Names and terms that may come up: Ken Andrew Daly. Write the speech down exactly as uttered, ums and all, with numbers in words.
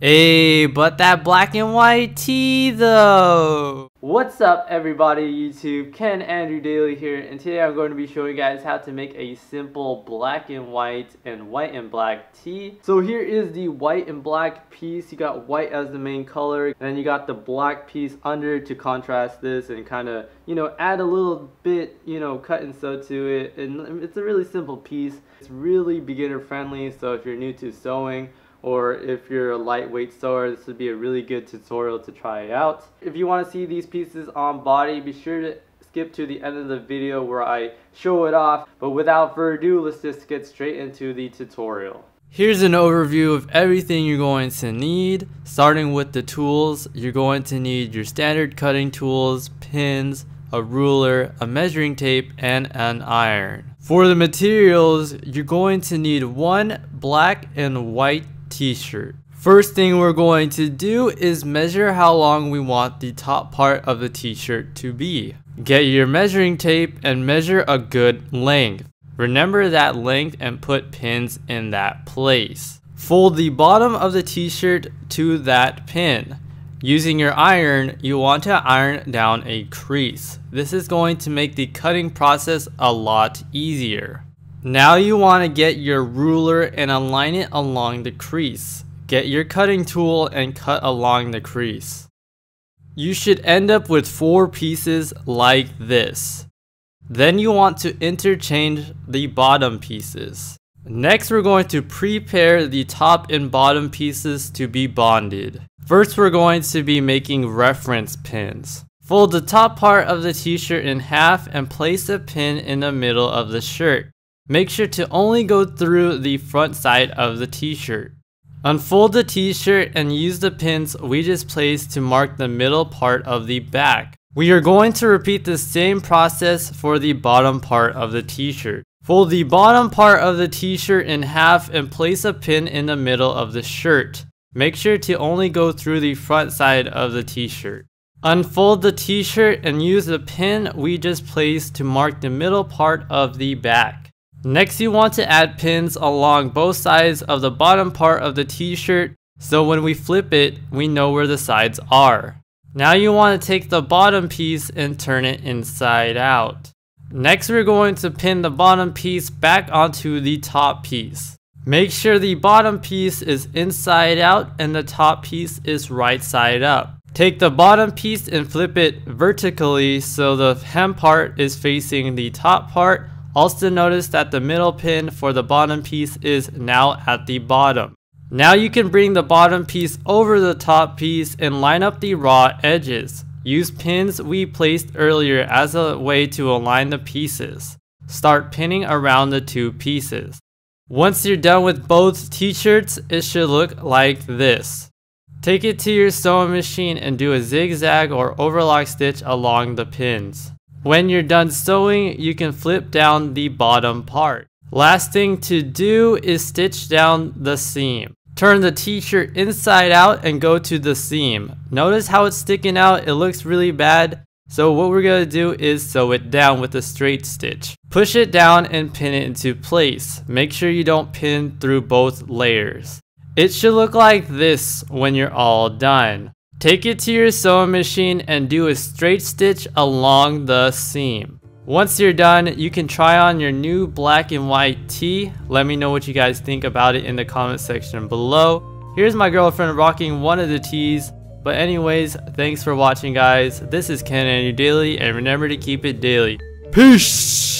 Hey, but that black and white tee though. What's up everybody, YouTube? Ken Andrew Daly here, and today I'm going to be showing you guys how to make a simple black and white and white and black tee. So here is the white and black piece. You got white as the main color, and then you got the black piece under to contrast this and kind of, you know, add a little bit, you know, cut and sew to it. And it's a really simple piece. It's really beginner friendly, so if you're new to sewing, or if you're a lightweight sewer, this would be a really good tutorial to try out. If you want to see these pieces on body, be sure to skip to the end of the video where I show it off. But without further ado, let's just get straight into the tutorial. Here's an overview of everything you're going to need. Starting with the tools, you're going to need your standard cutting tools, pins, a ruler, a measuring tape, and an iron. For the materials, you're going to need one black and white t-shirt. First thing we're going to do is measure how long we want the top part of the t-shirt to be. Get your measuring tape and measure a good length. Remember that length and put pins in that place. Fold the bottom of the t-shirt to that pin. Using your iron, you want to iron down a crease. This is going to make the cutting process a lot easier. Now you want to get your ruler and align it along the crease. Get your cutting tool and cut along the crease. You should end up with four pieces like this. Then you want to interchange the bottom pieces. Next, we're going to prepare the top and bottom pieces to be bonded. First, we're going to be making reference pins. Fold the top part of the t-shirt in half and place a pin in the middle of the shirt. Make sure to only go through the front side of the t-shirt. Unfold the t-shirt and use the pins we just placed to mark the middle part of the back. We are going to repeat the same process for the bottom part of the t-shirt. Fold the bottom part of the t-shirt in half and place a pin in the middle of the shirt. Make sure to only go through the front side of the t-shirt. Unfold the t-shirt and use the pin we just placed to mark the middle part of the back. Next, you want to add pins along both sides of the bottom part of the t-shirt, so when we flip it, we know where the sides are. Now you want to take the bottom piece and turn it inside out. Next, we're going to pin the bottom piece back onto the top piece. Make sure the bottom piece is inside out and the top piece is right side up. Take the bottom piece and flip it vertically so the hem part is facing the top part. Also notice that the middle pin for the bottom piece is now at the bottom. Now you can bring the bottom piece over the top piece and line up the raw edges. Use pins we placed earlier as a way to align the pieces. Start pinning around the two pieces. Once you're done with both t-shirts, it should look like this. Take it to your sewing machine and do a zigzag or overlock stitch along the pins. When you're done sewing, you can flip down the bottom part. Last thing to do is stitch down the seam. Turn the t-shirt inside out and go to the seam. Notice how it's sticking out, it looks really bad. So what we're going to do is sew it down with a straight stitch. Push it down and pin it into place. Make sure you don't pin through both layers. It should look like this when you're all done. Take it to your sewing machine and do a straight stitch along the seam. Once you're done, you can try on your new black and white tee. Let me know what you guys think about it in the comment section below. Here's my girlfriend rocking one of the tees. But anyways, thanks for watching guys. This is Ken Andrew Daly, and remember to keep it daily. Peace!